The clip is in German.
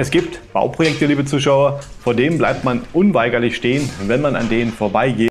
Es gibt Bauprojekte, liebe Zuschauer, vor denen bleibt man unweigerlich stehen, wenn man an denen vorbeigeht.